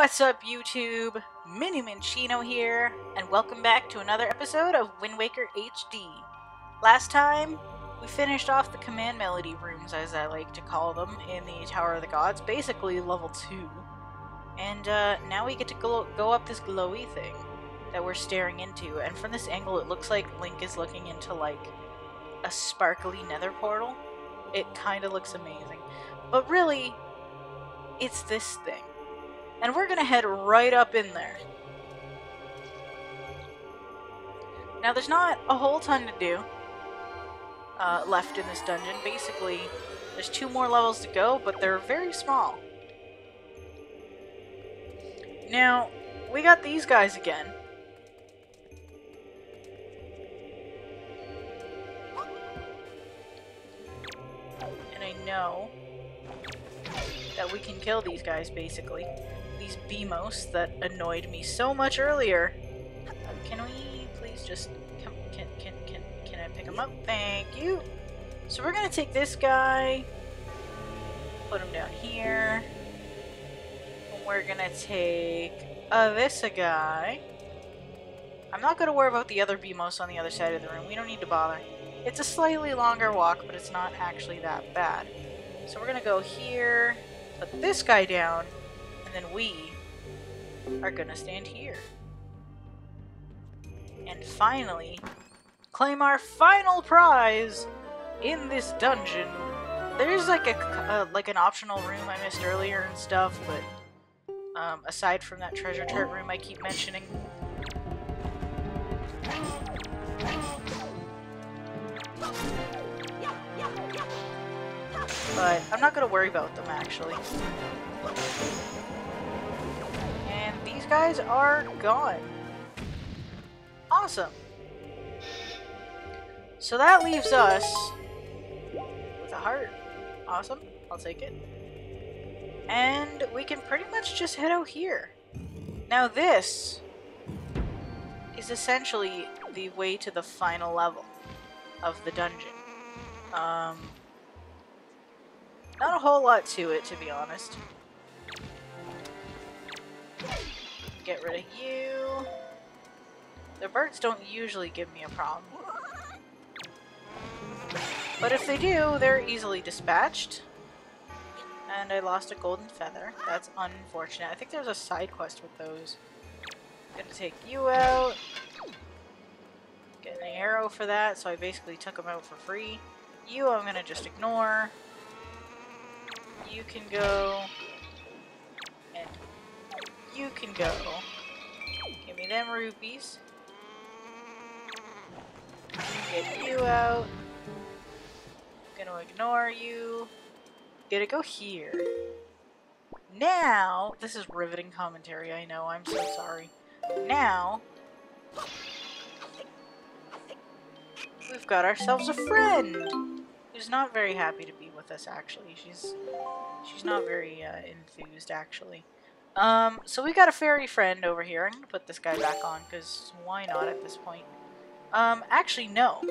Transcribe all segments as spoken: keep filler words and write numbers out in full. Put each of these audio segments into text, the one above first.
What's up, YouTube? MinnyMinccino here, and welcome back to another episode of Wind Waker H D. Last time, we finished off the Command Melody Rooms, as I like to call them, in the Tower of the Gods, basically level two. And uh, now we get to go, go up this glowy thing that we're staring into, and from this angle it looks like Link is looking into, like, a sparkly nether portal. It kinda looks amazing. But really, it's this thing. And we're gonna head right up in there. Now there's not a whole ton to do uh, left in this dungeon. Basically, there's two more levels to go, but they're very small. Now, we got these guys again. And I know that we can kill these guys, basically. These beamos that annoyed me so much earlier. Can we please just come? Can can can can I pick him up? Thank you. So we're gonna take this guy, put him down here. And we're gonna take uh, this guy. I'm not gonna worry about the other beamos on the other side of the room. We don't need to bother. It's a slightly longer walk, but it's not actually that bad. So we're gonna go here, put this guy down. And then we are gonna stand here. And finally, claim our final prize in this dungeon. There's like a uh, like an optional room I missed earlier and stuff, but um, aside from that treasure turret room I keep mentioning. But I'm not gonna worry about them, actually. And these guys are gone. Awesome. So that leaves us with a heart. Awesome. I'll take it. And we can pretty much just head out here. Now this is essentially the way to the final level of the dungeon. Um, not a whole lot to it, to be honest. Get rid of you. The birds don't usually give me a problem. But if they do, they're easily dispatched. And I lost a golden feather. That's unfortunate. I think there's a side quest with those. I'm gonna take you out. Get an arrow for that, so I basically took them out for free. You I'm gonna just ignore. You can go. And you can go. Give me them rupees. Get you out. I'm gonna ignore you. Gonna go here. Now, this is riveting commentary, I know, I'm so sorry. Now, we've got ourselves a friend who's not very happy to be with us, actually. She's, she's not very uh, enthused, actually. Um, so we got a fairy friend over here. I'm gonna put this guy back on, because why not at this point? Um, actually, no.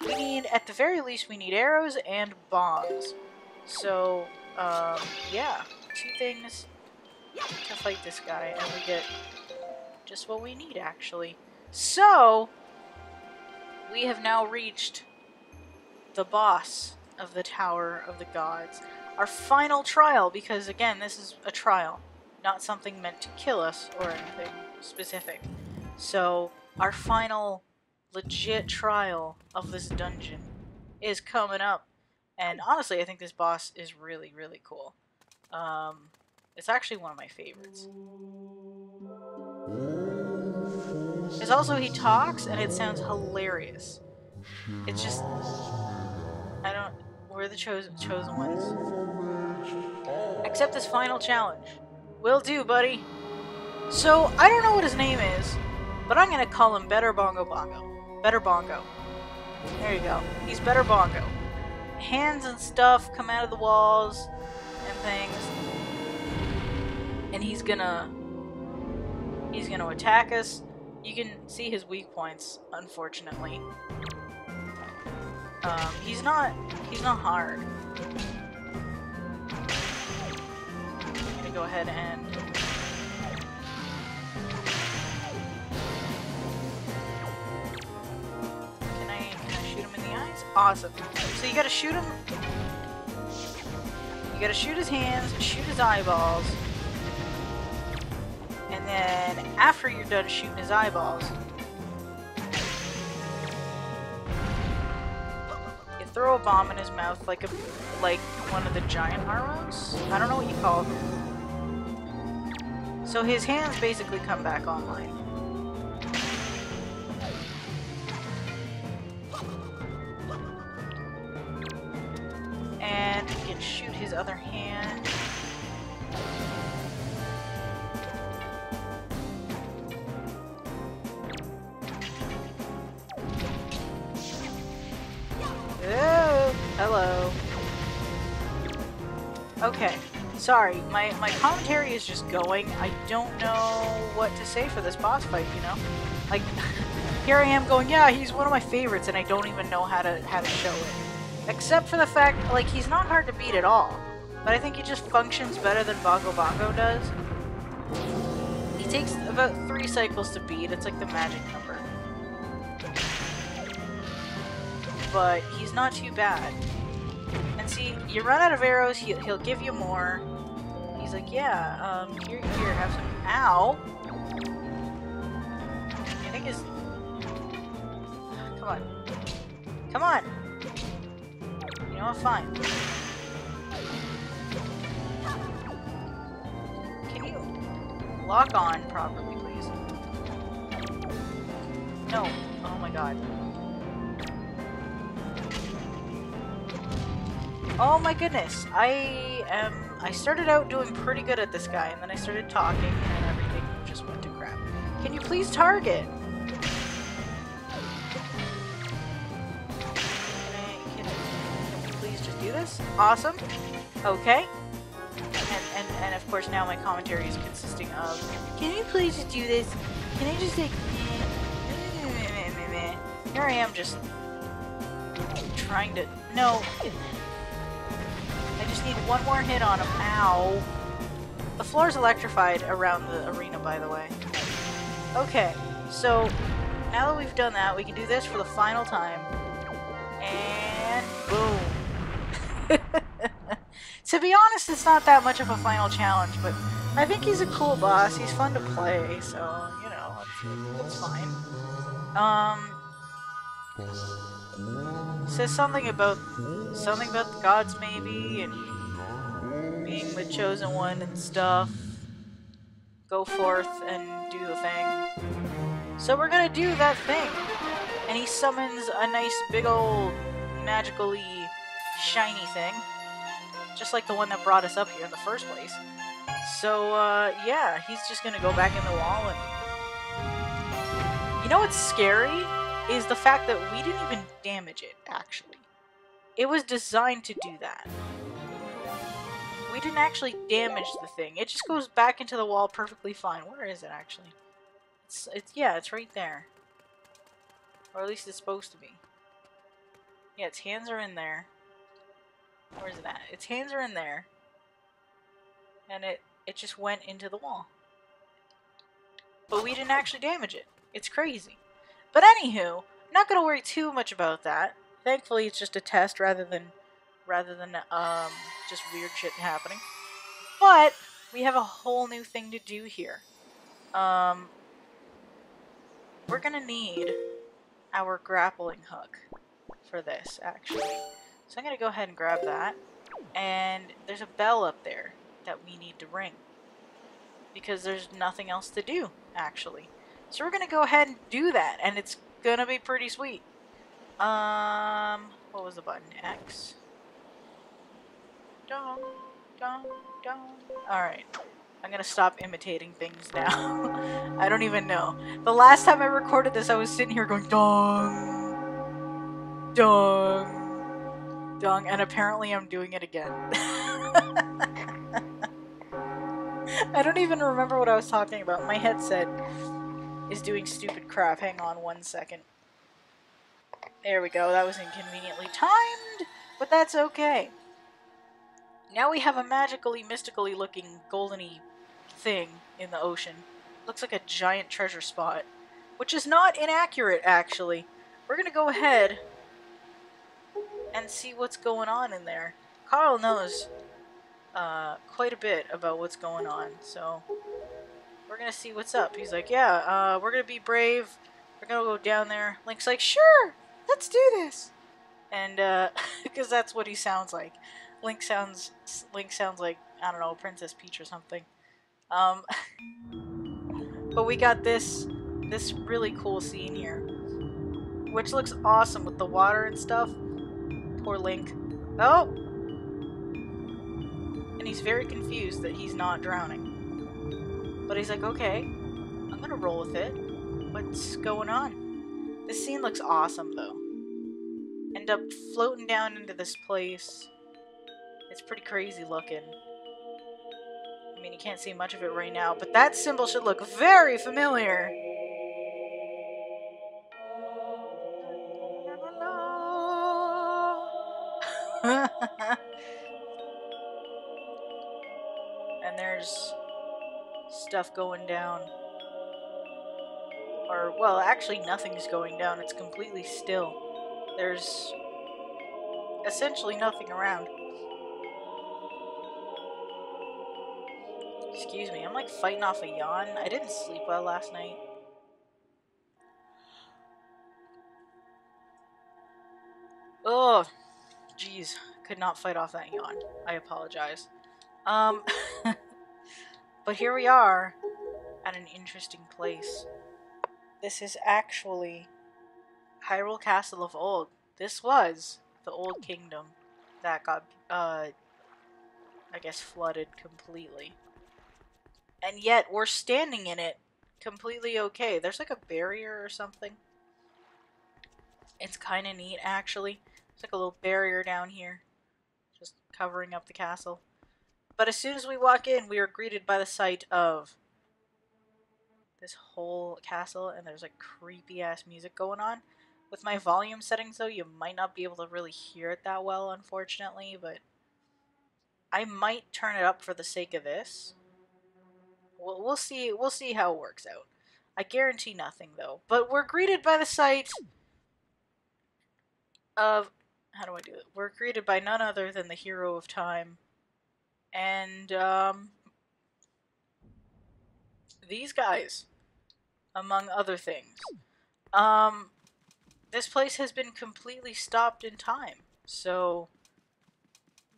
We need, at the very least, we need arrows and bombs. So, um, yeah. Two things to fight this guy, and we get just what we need, actually. So, we have now reached the boss of the Tower of the Gods. Our final trial, because again, this is a trial, not something meant to kill us or anything specific. So, our final legit trial of this dungeon is coming up. And honestly, I think this boss is really, really cool. Um, it's actually one of my favorites. Because also he talks and it sounds hilarious. It's just, I don't... We're the chosen chosen ones. Accept this final challenge. Will do, buddy. So, I don't know what his name is, but I'm gonna call him Better Bongo Bongo. Better Bongo. There you go. He's Better Bongo. Hands and stuff come out of the walls and things. And he's gonna... He's gonna attack us. You can see his weak points, unfortunately. Um, he's not, he's not hard. I'm gonna go ahead and can I, can I shoot him in the eyes? Awesome. So you gotta shoot him. You gotta shoot his hands, shoot his eyeballs, and then after you're done shooting his eyeballs, you throw a bomb in his mouth like a like one of the giant Haros. I don't know what you call them. So his hands basically come back online. And you can shoot his other hand. Oh, hello. Okay, sorry, my, my commentary is just going. I don't know what to say for this boss fight, you know? Like, here I am going, yeah, he's one of my favorites, and I don't even know how to, how to show it. Except for the fact, like, he's not hard to beat at all. But I think he just functions better than Bongo Bongo does. He takes about three cycles to beat. It's like the magic number. But he's not too bad. And see, you run out of arrows, he'll, he'll give you more. He's like, yeah, um, here, here, have some. Ow! I think his... Come on. Come on! You know what, fine. Can you lock on properly, please? No. Oh my god. Oh my goodness, I am... I started out doing pretty good at this guy, and then I started talking, and everything just went to crap. Can you please target? Can I... Can, can we please just do this? Awesome. Okay. And, and, and of course now my commentary is consisting of, can you please just do this? Can I just like... Here I am just... trying to... No... I just need one more hit on him. Ow. The floor's electrified around the arena, by the way. Okay, so now that we've done that, we can do this for the final time. And boom. To be honest, it's not that much of a final challenge, but I think he's a cool boss. He's fun to play, so, you know, it's, it's fine. Um, says something about... Something about the gods, maybe, and being the chosen one and stuff. Go forth and do the thing. So we're gonna do that thing. And he summons a nice big old magically shiny thing. Just like the one that brought us up here in the first place. So, uh, yeah, he's just gonna go back in the wall and... You know what's scary? Is the fact that we didn't even damage it, actually. It was designed to do that. We didn't actually damage the thing. It just goes back into the wall perfectly fine. Where is it, actually? It's, it's yeah, it's right there. Or at least it's supposed to be. Yeah, its hands are in there. Where is it at? Its hands are in there. And it, it just went into the wall. But we didn't actually damage it. It's crazy. But anywho, not gonna worry too much about that. Thankfully, it's just a test rather than rather than um, just weird shit happening. But we have a whole new thing to do here. Um, we're gonna need our grappling hook for this, actually. So I'm gonna go ahead and grab that. And there's a bell up there that we need to ring because there's nothing else to do, actually. So we're gonna go ahead and do that, and it's gonna be pretty sweet. Um, what was the button? X. Dong, dong, dong. Alright. I'm gonna stop imitating things now. I don't even know. The last time I recorded this, I was sitting here going, dong, dong, dong, and apparently I'm doing it again. I don't even remember what I was talking about. My headset is doing stupid crap. Hang on one second. There we go, that was inconveniently timed, but that's okay. Now we have a magically, mystically looking goldeny thing in the ocean. Looks like a giant treasure spot, which is not inaccurate, actually. We're gonna go ahead and see what's going on in there. Carl knows uh, quite a bit about what's going on, so we're gonna see what's up. He's like, yeah, uh, we're gonna be brave. We're gonna go down there. Link's like, sure, let's do this. And, uh, because that's what he sounds like. Link sounds, Link sounds like, I don't know, Princess Peach or something. Um, but we got this, this really cool scene here, which looks awesome with the water and stuff. Poor Link. Oh! And he's very confused that he's not drowning. But he's like, okay, I'm gonna roll with it. What's going on? This scene looks awesome, though. End up floating down into this place. It's pretty crazy looking. I mean, you can't see much of it right now, but that symbol should look very familiar. And there's stuff going down. Or, well, actually nothing's going down. It's completely still. There's essentially nothing around. Excuse me, I'm like fighting off a yawn. I didn't sleep well last night. Oh, jeez. Could not fight off that yawn. I apologize. Um, but here we are at an interesting place. This is actually Hyrule Castle of old. This was the old kingdom that got, uh, I guess, flooded completely. And yet, we're standing in it completely okay. There's like a barrier or something. It's kind of neat, actually. There's like a little barrier down here, just covering up the castle. But as soon as we walk in, we are greeted by the sight of this whole castle, and there's like creepy ass music going on. With my volume settings though, you might not be able to really hear it that well, unfortunately, but I might turn it up for the sake of this. We'll, we'll see, we'll see how it works out. I guarantee nothing though. But we're greeted by the sight of, how do I do it? We're greeted by none other than the Hero of Time. And um these guys, among other things. Um, this place has been completely stopped in time, so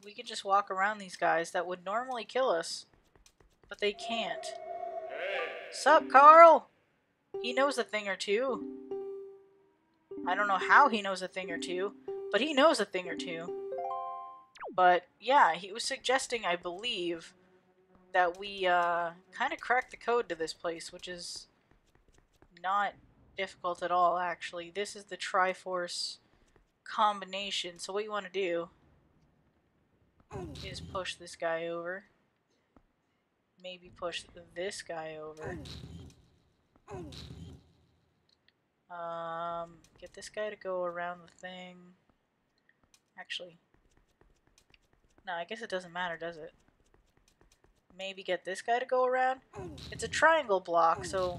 we can just walk around these guys that would normally kill us, but they can't. Hey. Sup, Carl? He knows a thing or two. I don't know how he knows a thing or two, but he knows a thing or two. But, yeah, he was suggesting, I believe, that we uh, kind of cracked the code to this place, which is not difficult at all, actually. This is the Triforce combination, so what you want to do is push this guy over. Maybe push this guy over. Um, get this guy to go around the thing. Actually, no, I guess it doesn't matter, does it? Maybe get this guy to go around. It's a triangle block, so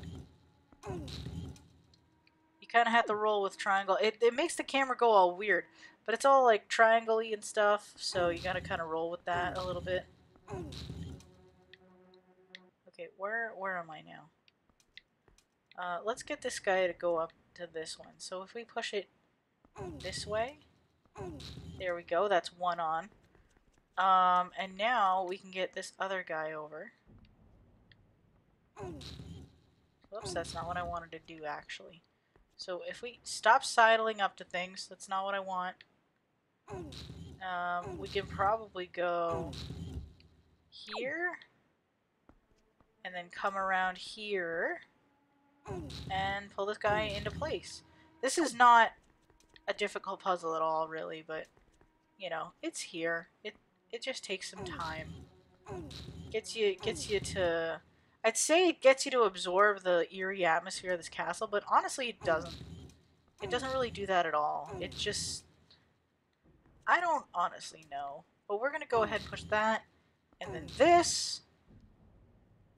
you kind of have to roll with triangle. It, it makes the camera go all weird, but it's all like triangle-y and stuff, so you gotta kind of roll with that a little bit. Okay, where, where am I now? Uh, let's get this guy to go up to this one. So if we push it this way, there we go, that's one on. Um, and now we can get this other guy over. Whoops, that's not what I wanted to do, actually. So if we stop sidling up to things, that's not what I want. Um, we can probably go here. And then come around here. And pull this guy into place. This is not a difficult puzzle at all, really, but you know, it's here. It It just takes some time. Gets you, gets you to... I'd say it gets you to absorb the eerie atmosphere of this castle, but honestly it doesn't. It doesn't really do that at all. It just... I don't honestly know. But we're gonna go ahead and push that, and then this,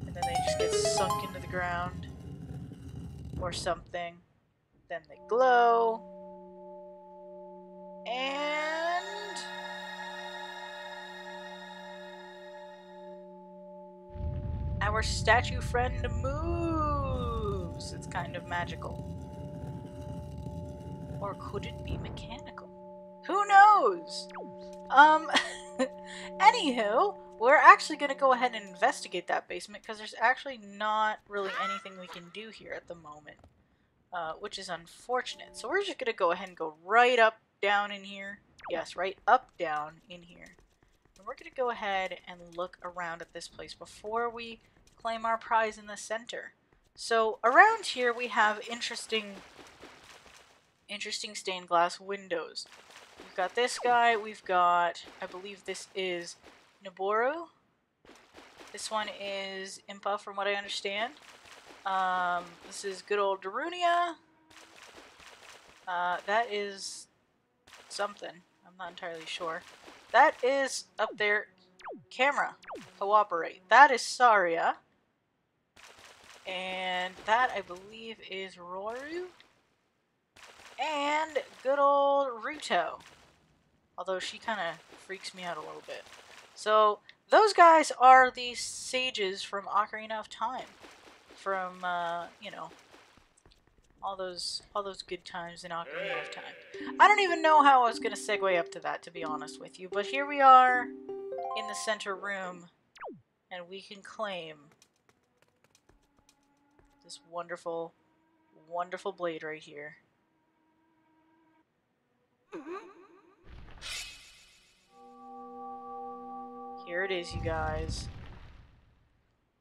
and then they just get sunk into the ground or something. Then they glow, and our statue friend moves. It's kind of magical. Or could it be mechanical? Who knows? Um, anywho, we're actually going to go ahead and investigate that basement because there's actually not really anything we can do here at the moment, uh, which is unfortunate. So we're just going to go ahead and go right up, down in here. Yes, right up, down in here. And we're going to go ahead and look around at this place before we claim our prize in the center. So around here we have interesting... interesting stained glass windows. We've got this guy, we've got, I believe this is Nabooru. This one is Impa, from what I understand. Um, this is good old Darunia. Uh, that is something. I'm not entirely sure. That is up there. Camera, cooperate. That is Saria. And that, I believe, is Rauru. And good old Ruto. Although she kind of freaks me out a little bit. So those guys are the sages from Ocarina of Time. From, uh, you know, all those all those good times in Ocarina of Time. I don't even know how I was going to segue up to that, to be honest with you. But here we are in the center room. And we can claim this wonderful, wonderful blade right here. Here it is, you guys.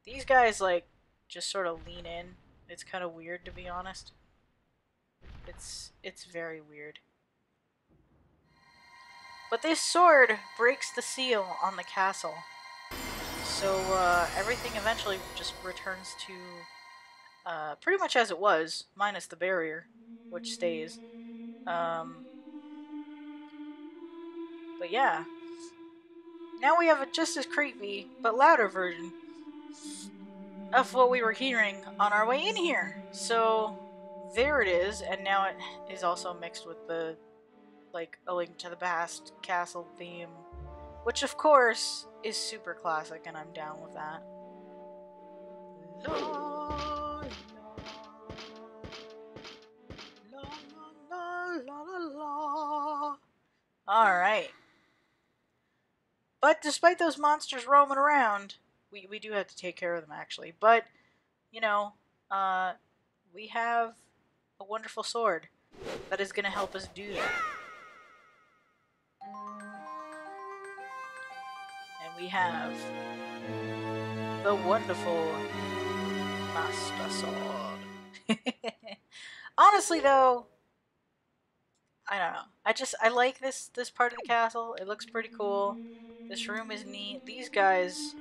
These guys, like, just sort of lean in. It's kind of weird, to be honest. It's, it's very weird. But this sword breaks the seal on the castle. So, uh, everything eventually just returns to, uh, pretty much as it was, minus the barrier, which stays. Um... But yeah, now we have a just as creepy but louder version of what we were hearing on our way in here. So there it is, and now it is also mixed with the, like, A Link to the Past castle theme, which of course is super classic, and I'm down with that. La, la, la, la, la, la. All right. But despite those monsters roaming around, we, we do have to take care of them, actually. But, you know, uh, we have a wonderful sword that is going to help us do that. And we have the wonderful Master Sword. Honestly, though, I don't know. I just, I like this, this part of the castle. It looks pretty cool. This room is neat. These guys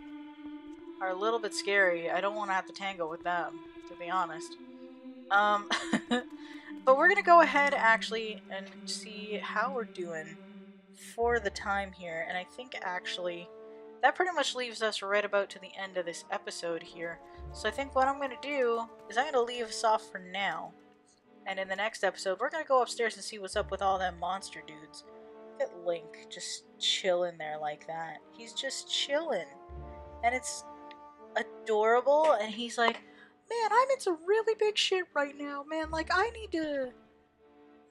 are a little bit scary. I don't want to have to tangle with them, to be honest. Um, but we're going to go ahead, actually, and see how we're doing for the time here. And I think, actually, that pretty much leaves us right about to the end of this episode here. So I think what I'm going to do is I'm going to leave us off for now. And in the next episode, we're going to go upstairs and see what's up with all them monster dudes. Look at Link just chilling there like that. He's just chilling. And it's adorable. And he's like, man, I'm in some really big shit right now, man. Like, I need to,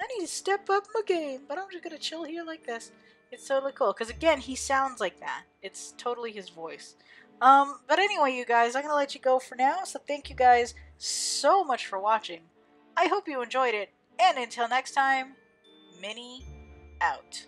I need to step up my game. But I'm just going to chill here like this. It's totally cool. Because, again, he sounds like that. It's totally his voice. Um, but anyway, you guys, I'm going to let you go for now. So thank you guys so much for watching. I hope you enjoyed it, and until next time, Minnie out.